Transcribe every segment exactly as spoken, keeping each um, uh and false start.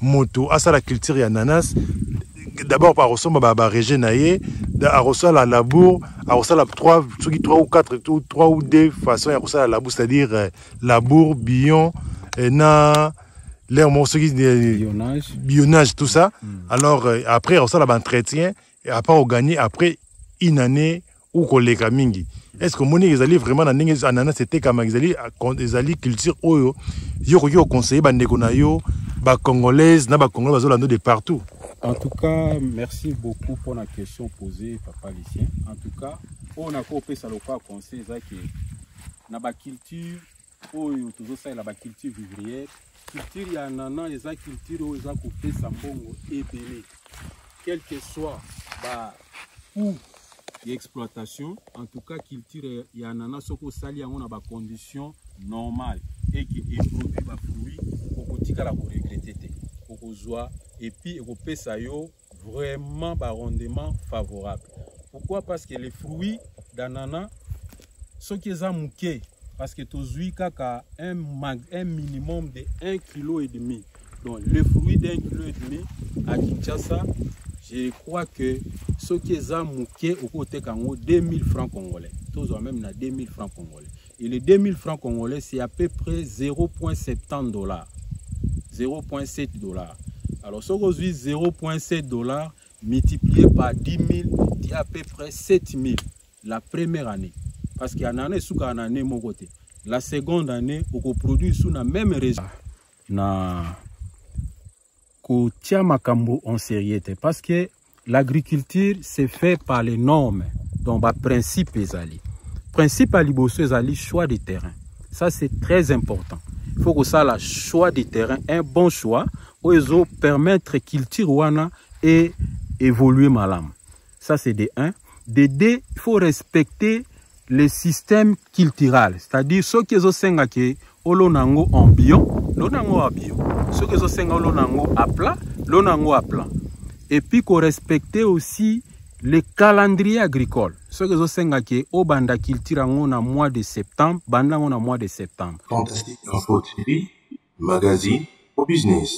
moto asala culture ya nanas d'abord par ressemble ba ba région naie da rosala labour a rosala trois trois ou quatre trois ou deux façons ya rosala labour c'est-à-dire labour billon na les morceaux qui billonnage billonnage tout ça alors après rosala ba entretien et après on gagne après une année ou koleka mingi est-ce que moni ezali vraiment na ndenge ananas c'était comme ezali ezali culture oyo yo yo conseiller ba ndeko na yo ba congolaise na ba congolais bazolando de partout. En tout cas, merci beaucoup pour la question posée, Papa Lucien. En tout cas, on a coopéré ça le quoi conseil ça que na ba culture oyo toujours ça la ba culture vivrière, culture ya nana eza culture oyo eza kopesa mbongo ebele. Quel que soit ba ou l'exploitation, en tout cas culture ya nana soko sali yango na ba conditions normales et qui produit ba fruits okotika la ko regretter te okozwa et puis ça yo vraiment ba rendement favorable. Pourquoi? Parce que les fruits d'ananas sont qui sont mouqués parce que tozui kaka un un minimum de un virgule cinq kilos. Donc le fruit d'un kilo et demi à Kinshasa, je crois que ceux qui ont mouqué au côté Kango, deux mille francs congolais. Tous ont même deux mille francs congolais. Et les deux mille francs congolais, c'est à peu près zéro virgule soixante-dix dollars. zéro virgule sept dollars. Alors, si vous avez zéro virgule sept dollars multiplié par dix mille, c'est à peu près sept mille la première année. Parce qu'il y a une année sous une année, mon côté. La seconde année, on produit sous la même région. Na... en série parce que l'agriculture c'est fait par les normes donc par principe ezali principe aliboso ezali choix de terrain ça c'est très important il faut que ça la choix de terrain un bon choix ozo permettre culture wana et évoluer malam ça c'est de un de deux il faut respecter le système culturel c'est-à-dire ceux qui osenga ke olonango en bio lonango a bio ceux qui osenga olonango a plat lonango a plat et puis qu'on respecte aussi le calendrier agricole ceux qui osenga ke obanda culture ngona mois de septembre banda ngona mois de septembre. Fantastique Info T V, magazine au business,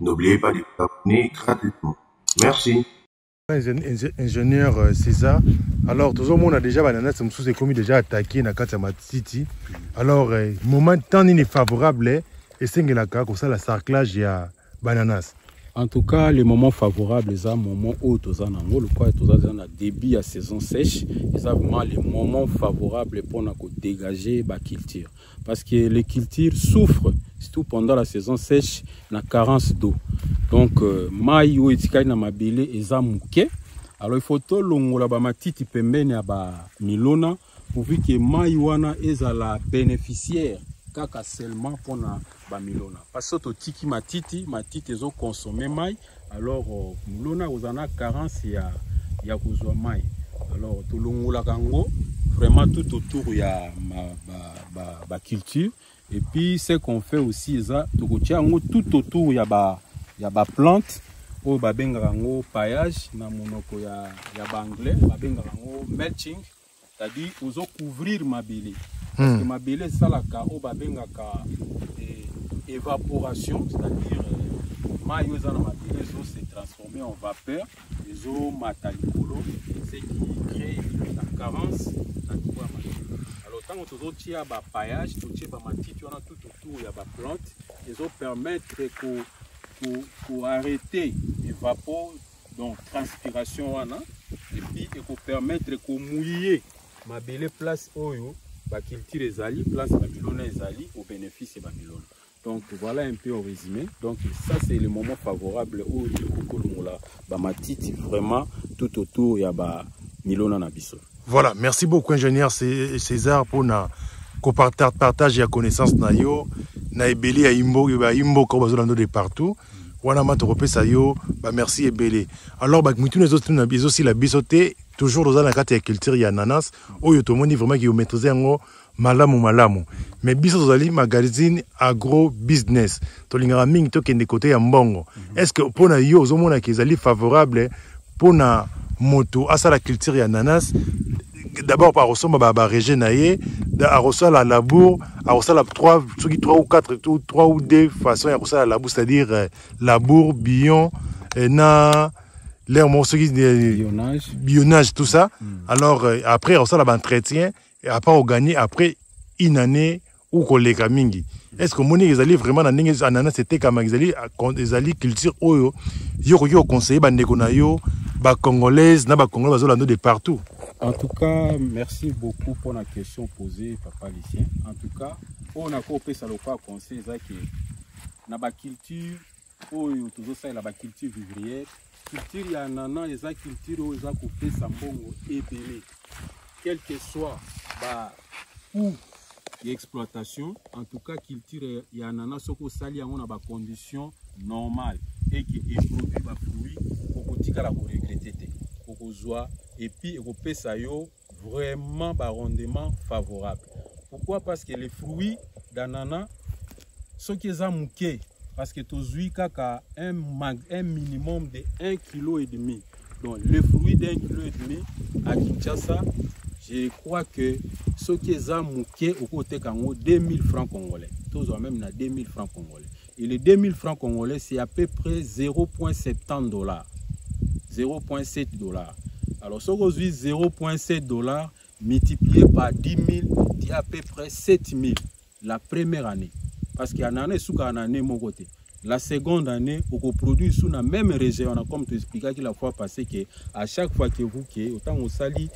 n'oubliez pas de vous abonner gratuitement. Merci. Ingénieur César, alors tout le monde a déjà banana, c'est sous commis déjà attaqué dans Katama City. Alors moment temps il est favorable et c'est comme ça la sarclage il y a bananas. En tout cas, les moments favorables, c'est un moment où tous en Angola, quoi, tous en a début à saison sèche, c'est vraiment les moments favorables pour nous dégager la culture, parce que les cultures souffrent surtout pendant la saison sèche, la carence d'eau. Donc, mai ou etika na mabele eza muke. Alors il faut tout longola ba matiti pembeni ya ba milona pour que mai wana ezala bénéficiaire kaka seulement pour na ba milona. Parce que to tiki matiti, matiti ezo consommer mai, alors milona ozana carence ya ya kozwa mai. Alors to longola kango vraiment tout autour ya ba ba ba culture et puis ce qu'on fait aussi eza to kotia tout autour ya ba il y a des plantes, il y a des paillages, il y a des mulching, c'est-à-dire qu'il faut couvrir ma belle. Parce que ma belle, c'est ça, il y a des évaporation, c'est-à-dire que les eaux se transforment en vapeur, les eaux matalikolo, ce qui crée une carence. Alors, tant que tu as des paillages, tu as des tout autour, il y a des plantes, ils vont permettre que Pour, pour arrêter les vapeurs, donc transpiration, wana, et puis pour permettre qu'on mouille ma belle place oyo, bah qu'il tire les ali, place Babylone les ali, au bénéfice de Babylone. Donc voilà un peu au résumé. Donc ça c'est le moment favorable où il y a bah ma titi vraiment tout autour il y a bah Milona Nabiso. Voilà, merci beaucoup ingénieur César pour na partage et la connaissance nayo. Na ebele ya imbo ya imbo ko bazolando de partout wana matorope sayo ba merci ebele alors ba mutu les autres na biso aussi la bisoté toujours dans la carte culture ya ananas oyo to moni vraiment qui maîtriser ngo malamu malamu mais biso zali magazine agro business to lingara mingi to kende côté ya mbongo est-ce que pona yo zo mona ki zali favorable pona moto asala culture ya ananas d'abord par ressemble à régénérer, à ressemble à labour, à ressemble à trois, trois ou quatre, trois ou deux façons à ressemble à labour, c'est-à-dire labour, billon, na l'air morceau qui billonnage, billonnage tout ça. Mm. Alors après on ressemble à l'entretien et après on gagne après une année ou collègue mingi. Est-ce que moni ils allaient vraiment dans les ananas c'était comme ils allaient ils allaient culture oyo yo yo conseiller bandeko na yo ba congolaise na ba congolais bazolando de partout. En tout cas, merci beaucoup pour la question posée, Papa Lucien. En tout cas, on a coupé ça le pas conseil ça qui na ba culture oyo toujours ça la ba culture vivrière, culture ya ananas les a culture oyo za coupé ça bongo ebelé. Quel que soit ba ou exploitation, en tout cas culture et ananas soko sali on a ba condition normale et qui est produit ba fruit pour tika la regretter pour joie et puis au pesa yo vraiment ba rendement favorable. Pourquoi? Parce que les fruits d'ananas ceux qui za mouké parce que tozui kaka un un minimum de un virgule cinq kilos. Donc le fruit d'un un virgule cinq kilos à Kinshasa, je crois que ceux qui ont mouqué au côté Kango, deux mille francs congolais. Tous ont même deux mille francs congolais. Et les deux mille francs congolais, c'est à peu près zéro virgule soixante-dix dollars. zéro virgule sept dollars. Alors, si vous avez zéro virgule sept dollars multiplié par dix mille, c'est à peu près sept mille la première année. Parce qu'il y a une année, sous une année, mon côté. La seconde année, on produit sous la même région. On a comme tu expliquais la fois passée que à chaque fois que vous créez, autant on salit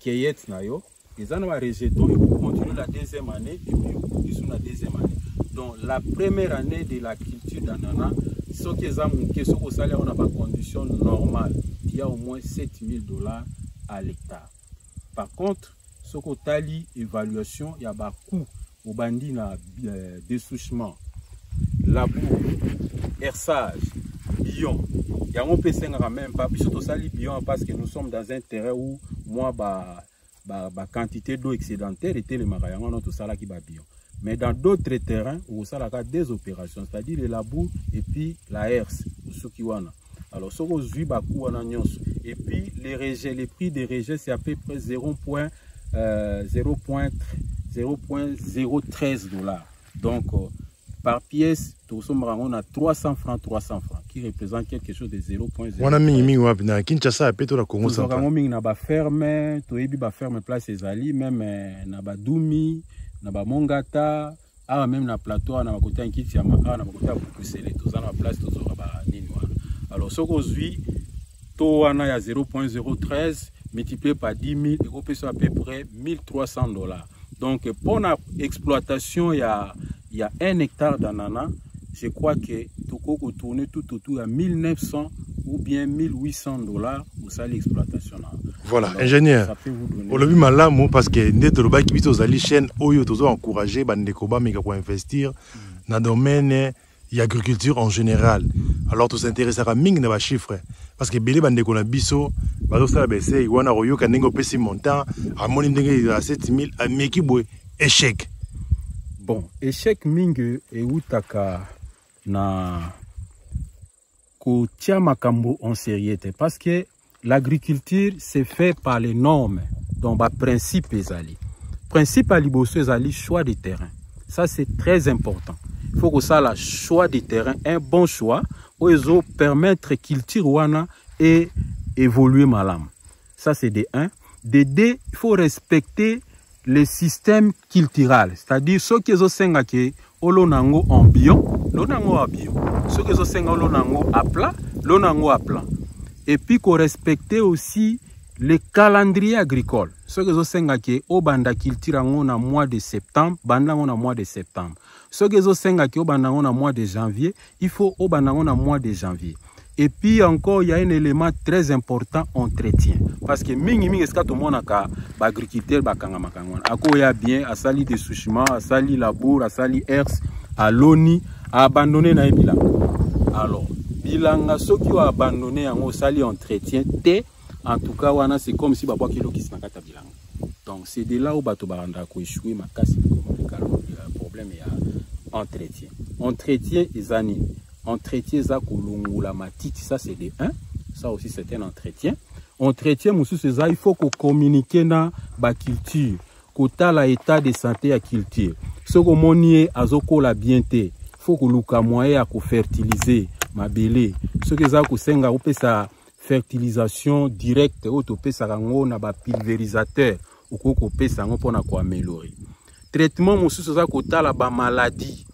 Kayet Nayo, ils en ont rejeté, ils continuent la deuxième année et puis on produit sous la deuxième année. Donc la première année de la culture d'ananas, ceux qui ont manqué, ceux qui salaire, on n'a pas condition normale. Il y a au moins sept mille dollars à l'hectare. Par contre, ce qu'on tali évaluation, il y a un coût au bandit na dessouchement. Labour, herçage, billon. Il y a un peu de même pas. Surtout ça, billon, parce que nous sommes dans un terrain où, moi, bah, bah, bah, quantité d'eau excédentaire était le maraillon, on a tout ça là qui va billon. Mais dans d'autres terrains, où ça a des opérations, c'est-à-dire le labour et puis la herse, ce qui y a. Alors, ce qu'on suit, on a et puis les rejets, les prix des rejets, c'est à peu près zéro virgule zéro treize dollars. Donc, euh, par pièce, on a trois cents francs, trois cents francs, qui représente quelque chose de zéro virgule zéro. On a mis à Kinshasa, à Pétola, Congo. On a fermé, on a fermé place les alliés, même on a Doumi, on a Mongata, même la plateau, on a côté un kit, on a côté un Bruxelles, on a place, on a Ninois. Alors, ce qu'on suit, on a zéro virgule zéro treize multiplié par dix mille, et on peut à peu près mille trois cents dollars. Donc, pour l'exploitation, il y a. Il y a un hectare d'ananas, je crois que Tokoko tourne tout autour à mille neuf cents ou bien mille huit cents dollars pour ça l'exploitation. Voilà, alors, ingénieur. On le vu malam parce que nous avons encouragé les chaînes qui ont encouragé les gens pour investir dans le domaine de l'agriculture en général. Alors, tout s'intéresse à Ming dans les chiffres. Parce que les gens qui ont biso, ils ont fait un montant, ils ont fait sept mille, ils ont fait échec. Bon, échec mingue et outaka na kotia makambo en sériété parce que l'agriculture c'est fait par les normes donc par principe ezali principe aliboso ezali choix de terrain, ça c'est très important. Il faut que ça la choix de terrain un bon choix ozo permettre culture wana et évoluer malam, ça c'est des un des deux. Il faut respecter le système culturel, c'est-à-dire ceux qui ont cinq qui olonango en bio, l'onango à bio, ceux qui ont cinq olonango à plat, l'onango à plat. Et puis qu'on respectait aussi le calendrier agricole. Ceux qui ont cinq qui au banda culturango na mois de septembre, bandango na mois de septembre. Ceux qui ont cinq qui au bandango na mois de janvier, il faut au bandango na mois de janvier. Et puis encore, il y a un élément très important, entretien. Parce que mingi mingi eska tout le monde a agriculteur, il y a bien, à sali des souchements, à sali labour, à sali herse, à l'oni, à abandonner na bilango. Alors, bilanga, ceux qui ont abandonné, ont sali entretien, té, en tout cas, c'est comme si baba kilo qui se nakata bilanga. Donc, c'est de là où bato baranda ko échouer, ma casse, le problème est entretien. Entretien et années. Entretien ça ça c'est des un, ça aussi c'est un entretien. entretien mosusu eza il faut qu'on communique na ba culture kotala état de santé ya culture soko moni azokola bien te faut ko luka moyen ya ko fertiliser mabele soko eza ko senga opesa fertilisation directe otopesa ngo na ba pulvérisateur okoko pesa ngo pona ko améliorer traitement mosusu eza kotala ba maladie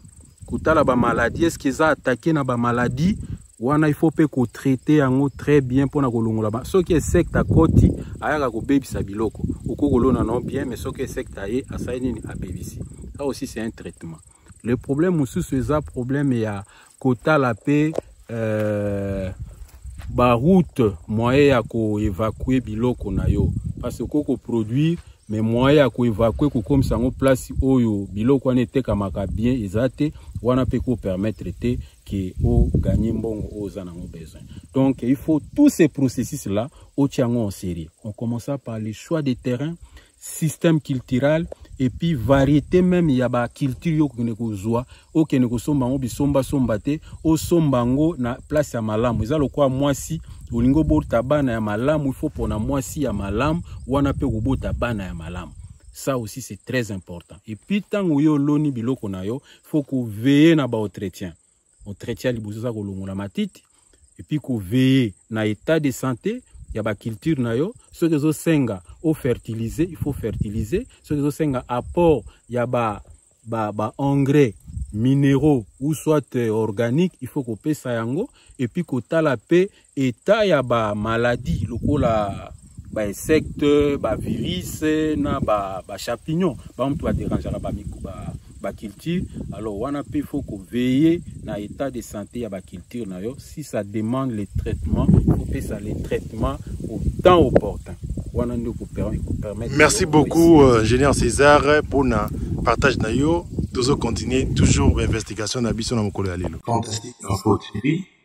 kotala ba maladie est-ce qu'ils a attaqué na ba maladie wana il faut pe ko traiter yango très bien pona ko longola ba soki insecte akoti ayaka ko bebisa biloko okoko lona non bien mais soki insecte aye asaini a bebisi ça aussi c'est un traitement. Le problème mosusu eza problème ya kotala pe euh ba route moyen ya ko évacuer biloko na yo parce que koko produire mais moyen ya ko évacuer ko comme sango place oyo biloko wana eteka maka bien ezate wana pe ko permettre te que au gagner mbongo aux en ont besoin. Donc il faut tous ces processus là au tiango en série. On commence par les choix des terrains, système culturel et puis variété même il y a ba culture que ne ko zoa, o que ne ko somba ngo bisomba sombate, o sombango na place ya malamu. Eza lokwa mwasi, olingo bota bana ya malamu, il faut pona mwasi ya malamu, wana pe ko bota bana ya malamu. Ça aussi c'est très important. Et puis tango yo loni biloko na yo, faut ko veiller na ba entretien. On traite libuza ko longola matiti et puis ko veiller na état de santé ya ba culture na yo so que zo senga au fertiliser il faut fertiliser so que zo senga apport ya ba ba ba engrais minéraux ou soit organique il faut ko pesa yango et puis ko tala pe état ya ba maladie lokola ba insecte ba virus na ba ba champignon ba mtu a déranger la ba mikuba ba culture alors wana pe faut ko veiller na état de santé ya ba culture na yo si ça demande les traitements faut que ça les traitements au temps opportun wana ndio ko permettre. Merci beaucoup ingénieur César pour na partage na yo tozo continuer toujours investigation na biso na mokolo ya lelo fantastique.